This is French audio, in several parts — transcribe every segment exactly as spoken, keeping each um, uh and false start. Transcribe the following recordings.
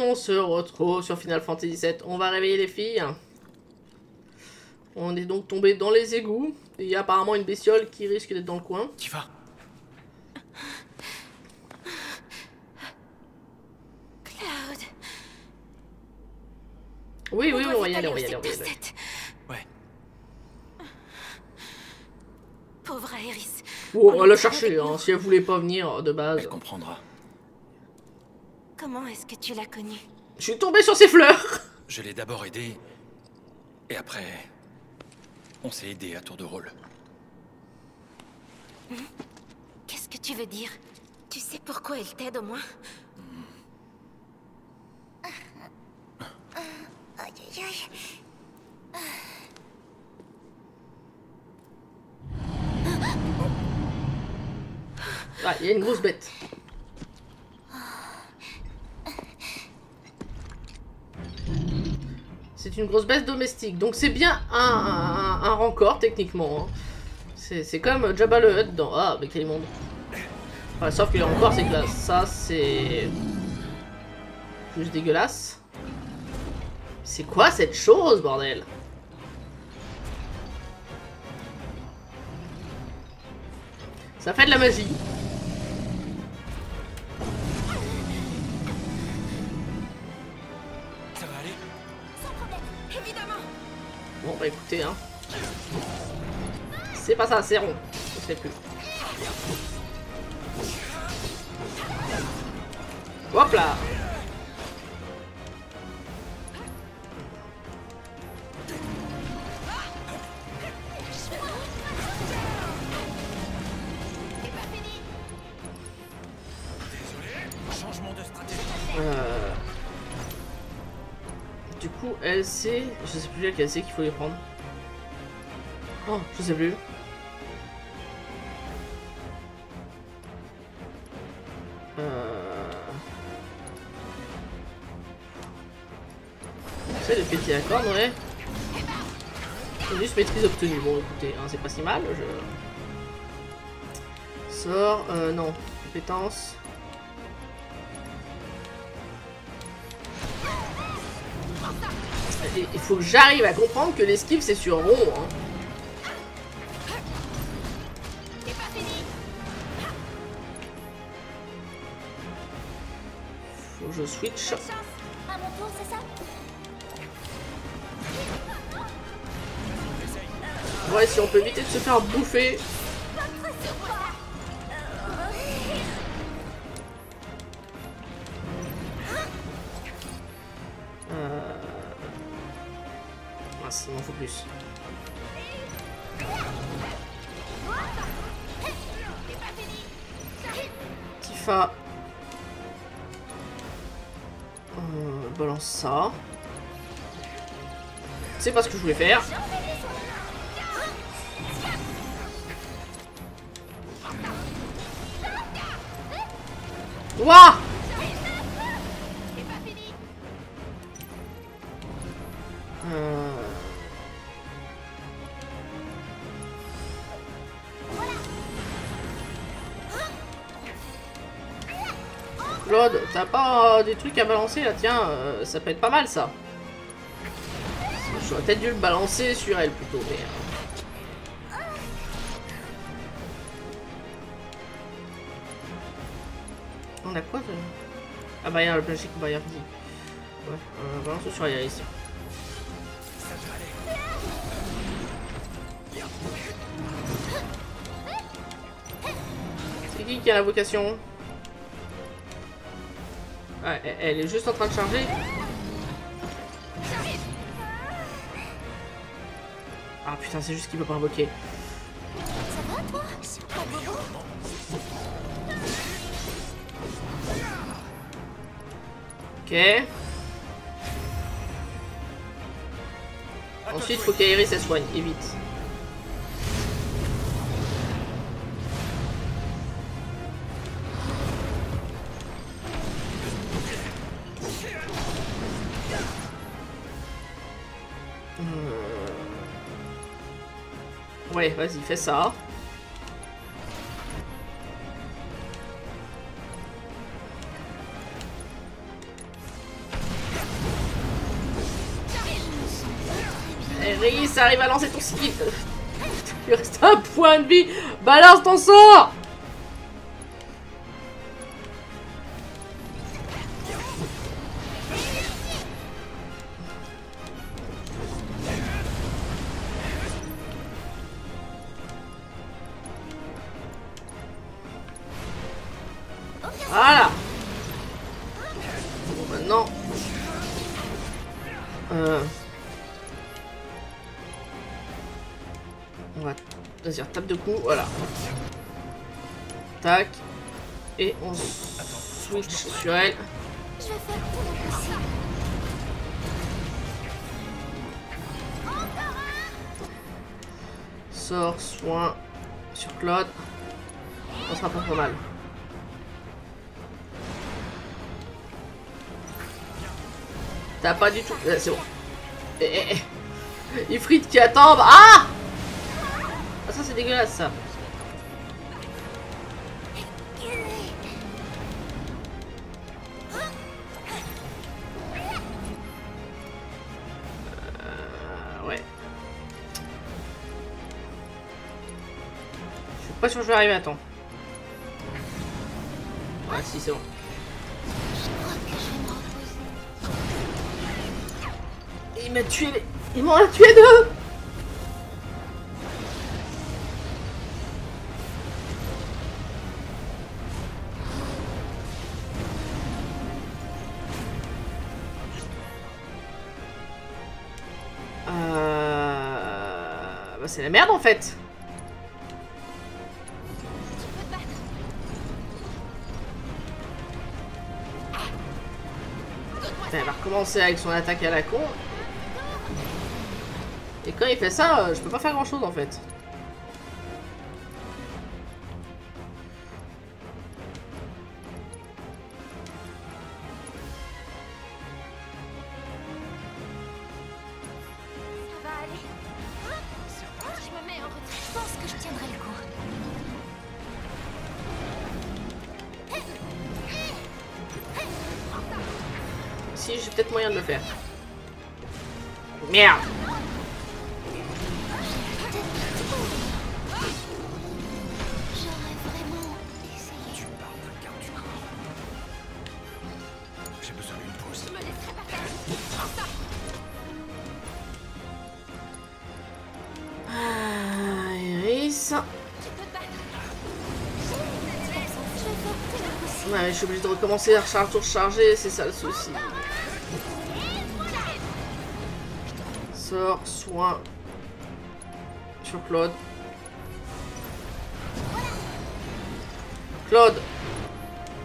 On se retrouve sur Final Fantasy sept. On va réveiller les filles. On est donc tombé dans les égouts. Il y a apparemment une bestiole qui risque d'être dans le coin. Tu vas. Cloud. Oui, oui, on va y aller, on va y aller. Ouais. Pauvre Aerith. Oh, on va la chercher, hein, si elle voulait pas venir de base. Elle comprendra. Comment est-ce que tu l'as connue? Je suis tombée sur ses fleurs. Je l'ai d'abord aidée, et après, on s'est aidé à tour de rôle. Qu'est-ce que tu veux dire? Tu sais pourquoi elle t'aide au moins? Mmh. Aïe aïe aïe. Ah, il y a une grosse bête. C'est une grosse bête domestique. Donc c'est bien un, un, un rancor, techniquement. Hein. C'est comme Jabba le Hutt dans... Ah, mais quel monde. Enfin, sauf que le rancor, c'est que là, ça, c'est... juste dégueulasse. C'est quoi cette chose, bordel? Ça fait de la magie. Bon bah écoutez hein, c'est pas ça, c'est rond, je sais plus. Hop là. Désolé, changement de stratégie. Euh... Du coup, elle sait, je sais plus laquelle c'est qu'il faut les prendre. Oh, je sais plus. Euh... C'est le péter à corne, ouais. Juste maîtrise obtenue. Bon, écoutez, hein, c'est pas si mal. Je... Sort, euh, non, compétence. Il faut que j'arrive à comprendre que l'esquive c'est sur rond. Hein. Faut que je switch. Ouais, si on peut éviter de se faire bouffer. Il m'en faut plus. Tifa. Euh, balance ça. C'est pas ce que je voulais faire. Ouah! Claude, t'as pas euh, des trucs à balancer là? Tiens, euh, ça peut être pas mal ça. J'aurais peut-être dû le balancer sur elle plutôt, mais... Euh... On a quoi de... Ah bah y'a le plastique, bah y'a... Ouais, euh, balance sur elle ici. C'est qui qui a la vocation? Ouais, elle est juste en train de charger. Ah putain, c'est juste qu'il peut pas invoquer. Ok. Ensuite, faut qu'Aerith se soigne, et vite. Ouais, vas-y, fais ça. ça arrive à lancer ton skill. Il reste un point de vie. Balance ton sort. Voilà. Bon, maintenant... Euh... On va... Vas-y, tape de coups, voilà. Tac. Et on switch sur elle. Sort, soin, sur Cloud. On sera pas trop mal. T'as pas du tout... C'est bon. Eh, eh. Ifrit qui attend... Ah, ah ça c'est dégueulasse ça. Euh, ouais. Je sais pas sûr que je vais arriver à temps. Ah si c'est bon. Il m'a tué les... Ils m'ont tué deux. Euh... Bah c'est la merde en fait. Elle va recommencer avec son attaque à la con. Et quand il fait ça, euh, je peux pas faire grand chose en fait. Ça va aller. Je me mets en retrait. Je pense que je tiendrai le coup. Si, j'ai peut-être moyen de le faire. Merde. Ouais, je suis obligé de recommencer la recharge tout recharger, c'est ça le souci. Sort, soin sur Claude. Claude,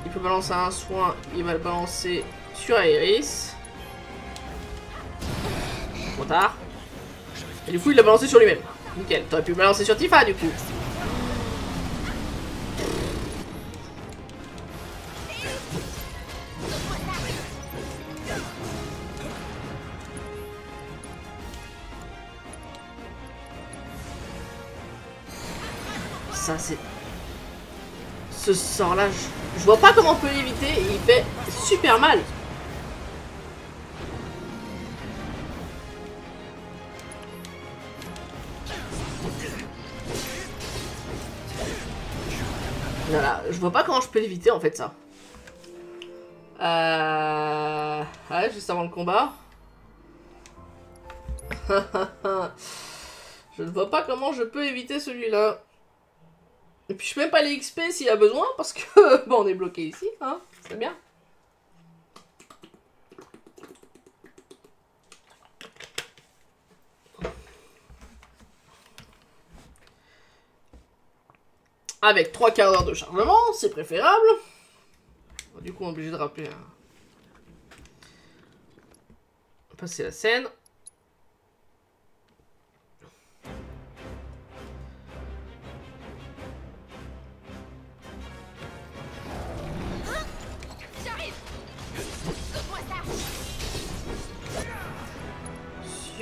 il peut balancer un soin, il va le balancer sur Aerith. Trop tard. Et du coup, il l'a balancé sur lui-même. Nickel, t'aurais pu le balancer sur Tifa du coup. Ça c'est... Ce sort là, je... je vois pas comment on peut l'éviter et il fait super mal. Voilà, je vois pas comment je peux l'éviter en fait ça. Euh... Ouais, juste avant le combat. Je ne vois pas comment je peux éviter celui-là. Et puis je mets pas les X P s'il y a besoin parce que bon on est bloqué ici, hein, c'est bien. Avec trois quarts d'heure de chargement, c'est préférable. Du coup on est obligé de rappeler à... passer la scène.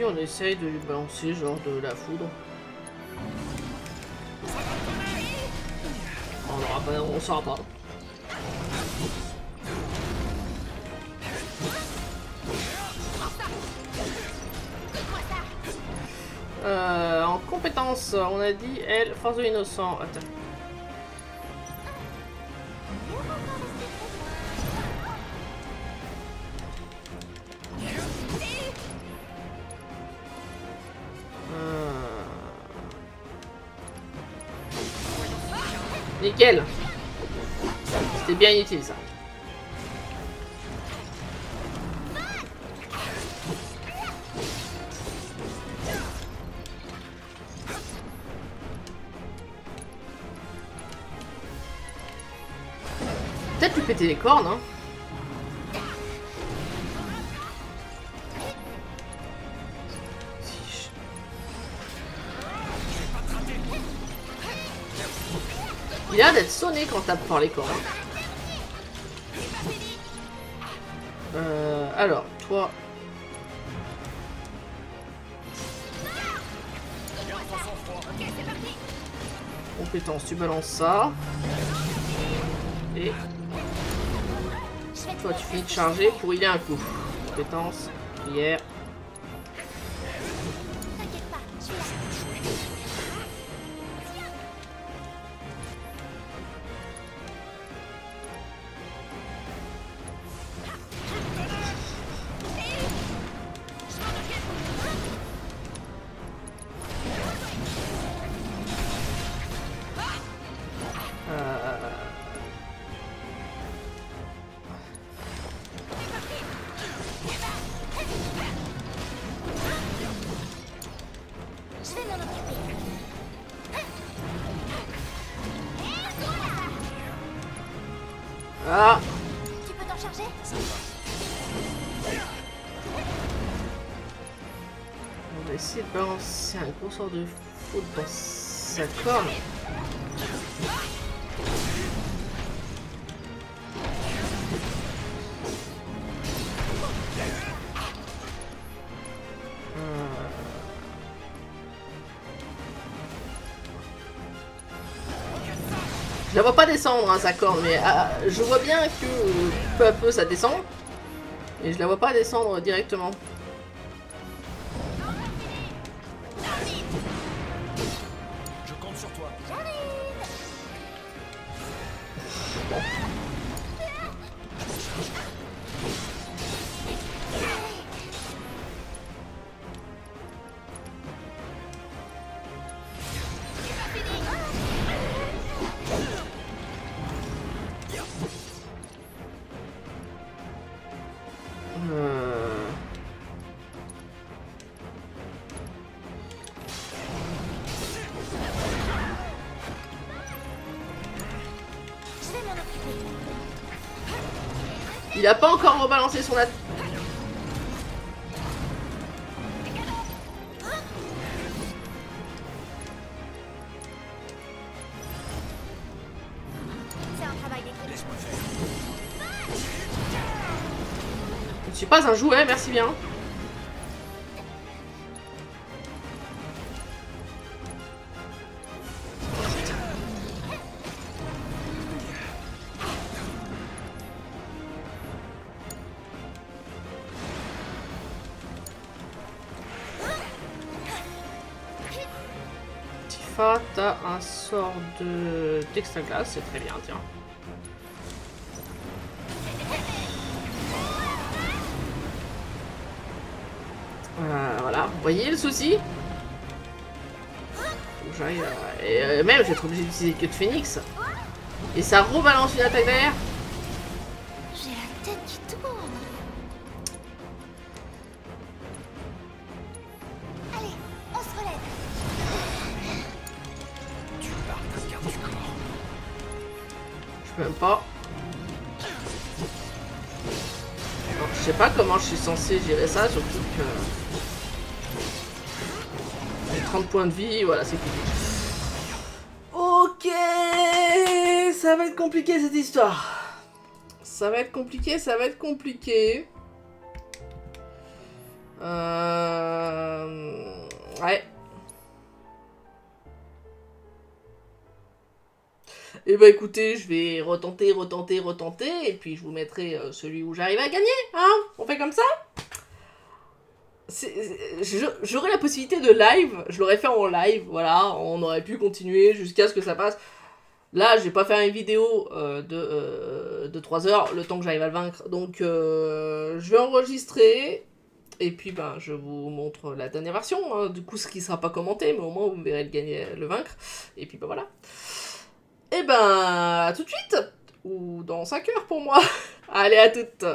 On essaye de lui balancer genre de la foudre. On aura pas, on sort pas. Euh, en compétence, on a dit, elle, force de l'innocent. Attends. Nickel. C'était bien inutile ça. Peut-être lui péter les cornes, hein. Il a l'air d'être sonné quand on tape par les cornes. Euh, alors, toi... Compétence, tu balances ça. Et... Toi, tu finis de charger pour healer un coup. Compétence, prière... Ah. Tu peux t'en charger? On va essayer de balancer un gros sort de foudre dans sa corne. Je la vois pas descendre, hein, sa corne, mais euh, je vois bien que euh, peu à peu ça descend. Et je la vois pas descendre directement. Je compte sur toi. Il a pas encore rebalancé son attaque. Je ne suis pas un jouet, merci bien. T'as un sort de texte glace, c'est très bien, tiens. Euh, voilà, vous voyez le souci. J'arrive à... Et euh, même, je vais être obligé d'utiliser que de phoenix. Et ça rebalance une attaque derrière. J'ai la tête qui tourne. Même pas. Alors, je sais pas comment je suis censé gérer ça, surtout que j'ai trente points de vie, voilà, c'est compliqué. Ok, ça va être compliqué cette histoire. Ça va être compliqué, ça va être compliqué. Euh... Ouais. Et bah écoutez, je vais retenter, retenter, retenter, et puis je vous mettrai celui où j'arrive à gagner, hein? On fait comme ça? j'aurais la possibilité de live, je l'aurais fait en live, voilà, on aurait pu continuer jusqu'à ce que ça passe. Là, j'ai pas fait une vidéo euh, de, euh, de trois heures, le temps que j'arrive à le vaincre, donc euh, je vais enregistrer, et puis ben, je vous montre la dernière version, hein, du coup ce qui sera pas commenté, mais au moins vous verrez le gagner, le vaincre, et puis ben voilà. Et ben, à tout de suite, ou dans cinq heures pour moi. Allez, à toutes.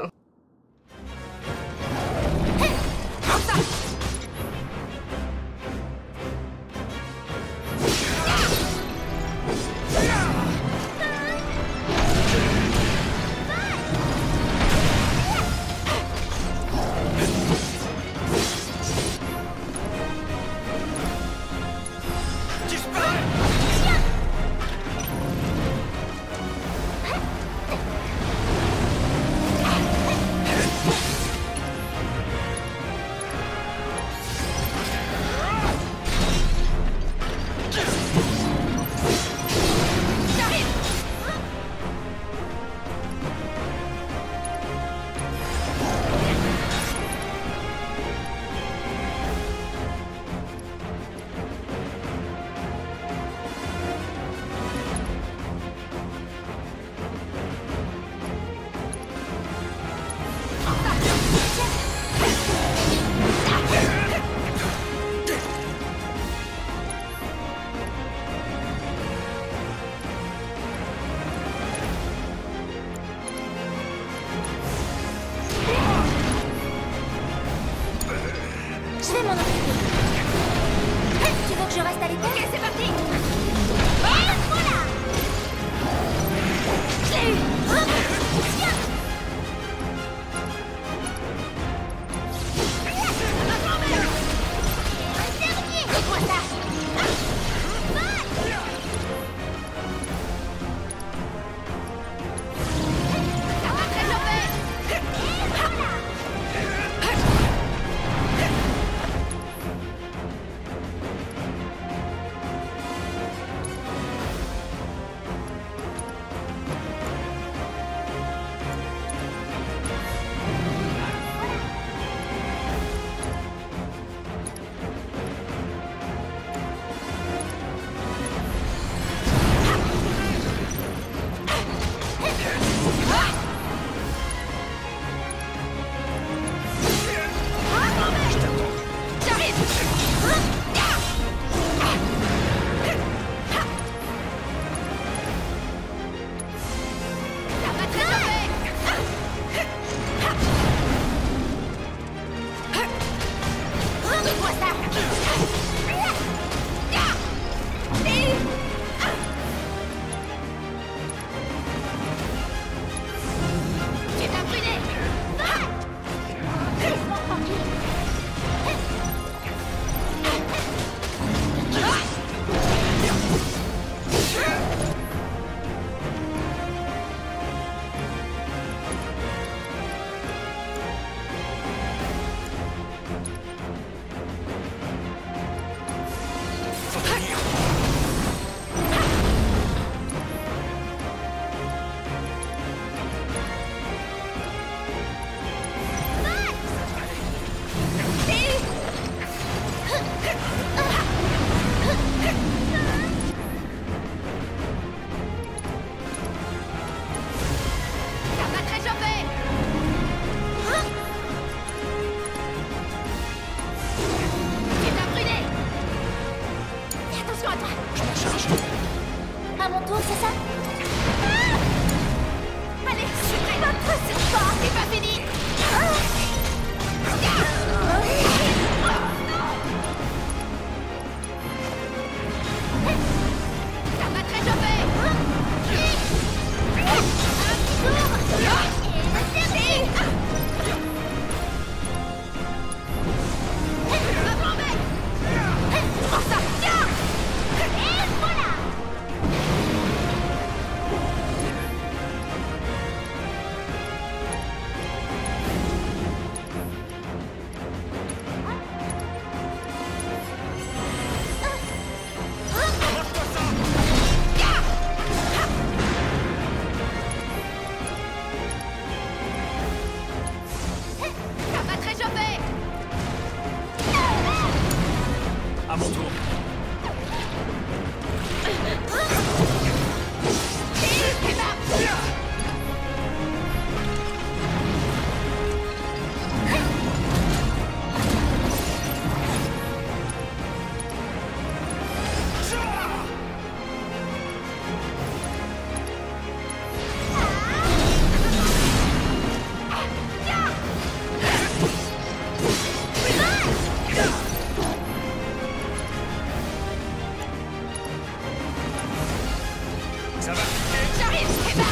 Ça va piquer. J'arrive, je prépare.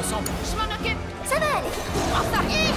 Ensemble. Je m'en occupe. Ça va aller. On s'arrive.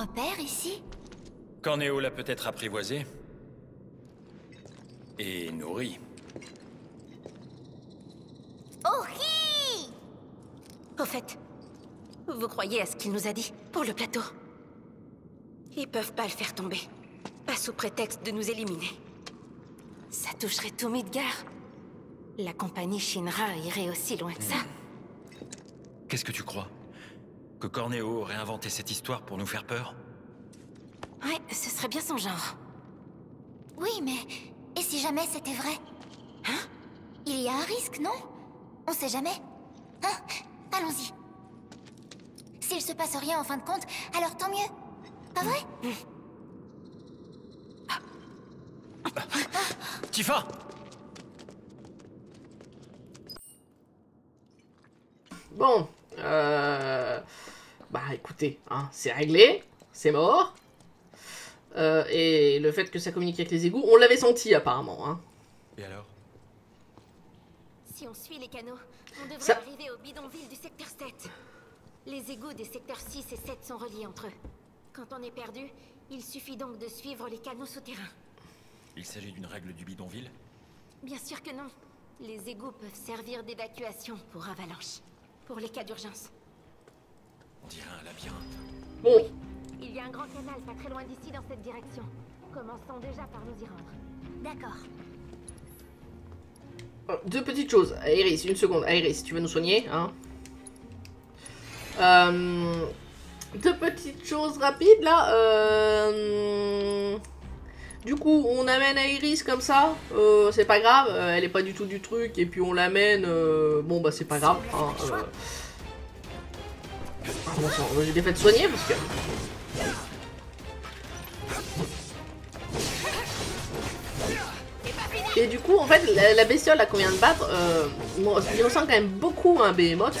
Repère ici ? Corneo l'a peut-être apprivoisé. Et nourri. Ori! Au fait, vous croyez à ce qu'il nous a dit pour le plateau? Ils peuvent pas le faire tomber. Pas sous prétexte de nous éliminer. Ça toucherait tout Midgar. La compagnie Shinra irait aussi loin que ça. Mmh. Qu'est-ce que tu crois? Que Corneo aurait inventé cette histoire pour nous faire peur? Ouais, ce serait bien son genre. Oui, mais... Et si jamais c'était vrai? Hein? Il y a un risque, non? On sait jamais. Hein? Allons-y. S'il se passe rien en fin de compte, alors tant mieux. Pas vrai? Mmh. Ah. Ah. Ah. Tifa! Bon, euh... bah écoutez, hein, c'est réglé, c'est mort. Euh, et le fait que ça communique avec les égouts, on l'avait senti apparemment. Hein. Et alors? Si on suit les canaux, on devrait ça... arriver au bidonville du secteur sept. Les égouts des secteurs six et sept sont reliés entre eux. Quand on est perdu, il suffit donc de suivre les canaux souterrains. Il s'agit d'une règle du bidonville? Bien sûr que non. Les égouts peuvent servir d'évacuation pour Avalanche. Pour les cas d'urgence. On dirait un labyrinthe. Bon. Oui. Il y a un grand canal pas très loin d'ici dans cette direction. Commençons déjà par nous y rendre. D'accord. Deux petites choses. Aerith, une seconde. Aerith, tu veux nous soigner, hein? euh... Deux petites choses rapides, là. Euh... Du coup, on amène Aerith comme ça. Euh, c'est pas grave. Euh, elle est pas du tout du truc. Et puis on l'amène. Euh... Bon, bah, c'est pas grave. Hein, euh... Ah, bon sang, j'ai bien fait de soigner parce que. Et du coup, en fait, la, la bestiole là qu'on vient de battre, euh, bon, il ressemble quand même beaucoup à un behemoth.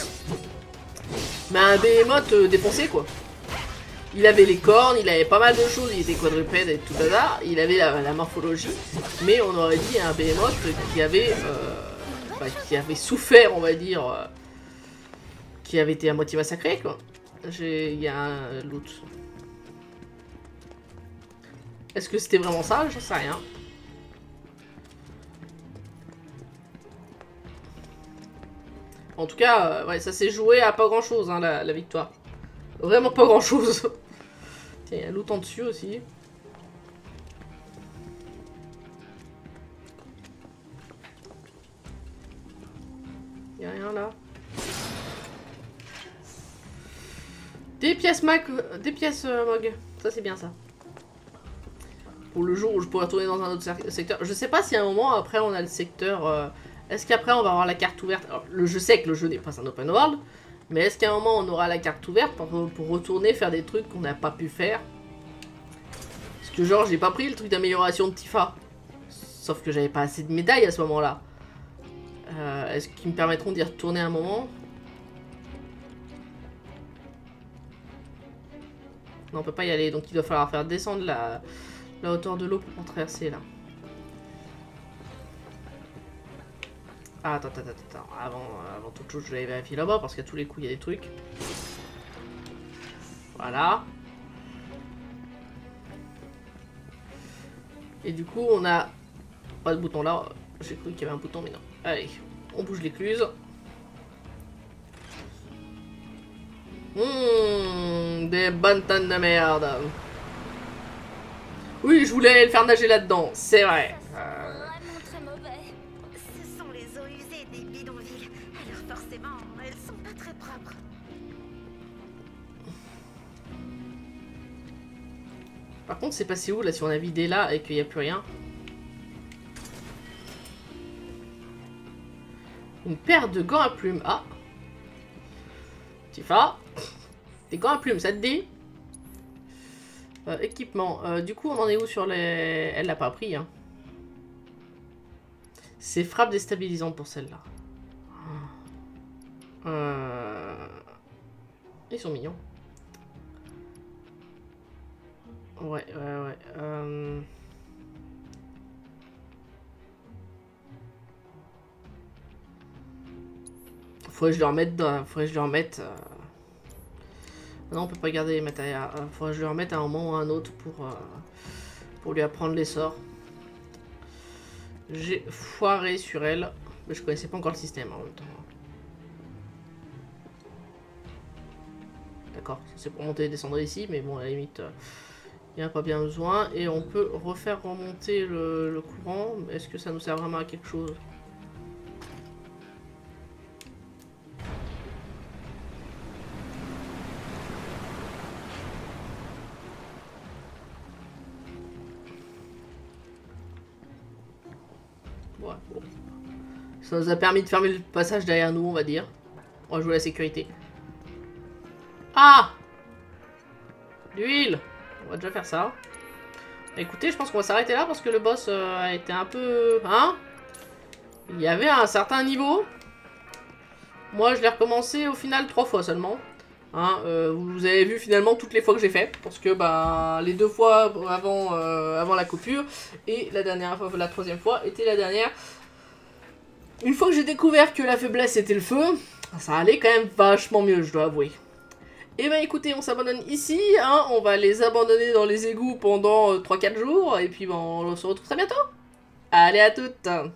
Mais un behemoth euh, dépensé quoi. Il avait les cornes, il avait pas mal de choses, il était quadrupède et tout hasard, il avait la, la morphologie, mais on aurait dit un behemoth qui avait, euh, bah, qui avait souffert, on va dire, euh, qui avait été à moitié massacré quoi. Il y a un loot. Est-ce que c'était vraiment ça? J'en sais rien. En tout cas, euh, ouais, ça s'est joué à pas grand chose, hein, la, la victoire. Vraiment pas grand chose. Tiens, il y a l'autre en dessus aussi. Il n'y a rien là. Des pièces mag. Des pièces euh, mog. Ça, c'est bien ça. Pour le jour où je pourrais retourner dans un autre secteur. Je sais pas si à un moment après on a le secteur. Euh... Est-ce qu'après on va avoir la carte ouverte? Alors, le, je sais que le jeu n'est pas un open world, mais est-ce qu'à un moment on aura la carte ouverte pour, pour retourner faire des trucs qu'on n'a pas pu faire? Parce que genre j'ai pas pris le truc d'amélioration de Tifa. Sauf que j'avais pas assez de médailles à ce moment-là. Euh, est-ce qu'ils me permettront d'y retourner un moment? Non, on peut pas y aller, donc il doit falloir faire descendre la, la hauteur de l'eau pour traverser là. Ah, attends, attends, attends, avant, avant toute chose, je vais aller vérifier là-bas parce qu'à tous les coups, il y a des trucs. Voilà. Et du coup, on a pas de bouton là. J'ai cru qu'il y avait un bouton, mais non. Allez, on bouge l'écluse. Mmh, des bonnes tonnes de merde. Oui, je voulais le faire nager là-dedans, c'est vrai. Euh... Par contre, c'est passé où là si on a vidé là et qu'il n'y a plus rien? Une paire de gants à plumes. Ah Tifa, des gants à plumes, ça te dit? euh, Équipement. Euh, du coup, on en est où sur les. Elle l'a pas pris. Hein. C'est frappe déstabilisante pour celle-là. Euh... Ils sont mignons. Ouais, ouais, ouais. Euh... Faudrait que je leur mette. Dans... Faudrait que je leur mette. Euh... Non, on peut pas garder les matériaux. Faudrait que je leur mette à un moment ou à un autre pour, euh... pour lui apprendre les sorts. J'ai foiré sur elle. Mais je connaissais pas encore le système en même temps. D'accord, c'est pour monter et descendre ici, mais bon, à la limite, il n'y a pas bien besoin. Et on peut refaire remonter le, le courant. Est-ce que ça nous sert vraiment à quelque chose? Ça nous a permis de fermer le passage derrière nous, on va dire. On va jouer la sécurité. Ah! L'huile! On va déjà faire ça. Écoutez, je pense qu'on va s'arrêter là parce que le boss euh, a été un peu... Hein? Il y avait un certain niveau. Moi, je l'ai recommencé au final trois fois seulement. Hein, euh, vous avez vu finalement toutes les fois que j'ai fait. Parce que bah, les deux fois avant, euh, avant la coupure et la dernière fois, la troisième fois était la dernière... Une fois que j'ai découvert que la faiblesse était le feu, ça allait quand même vachement mieux, je dois avouer. Et ben écoutez, on s'abandonne ici, hein, on va les abandonner dans les égouts pendant trois quatre jours, et puis ben, on se retrouve très bientôt. Allez à toutes!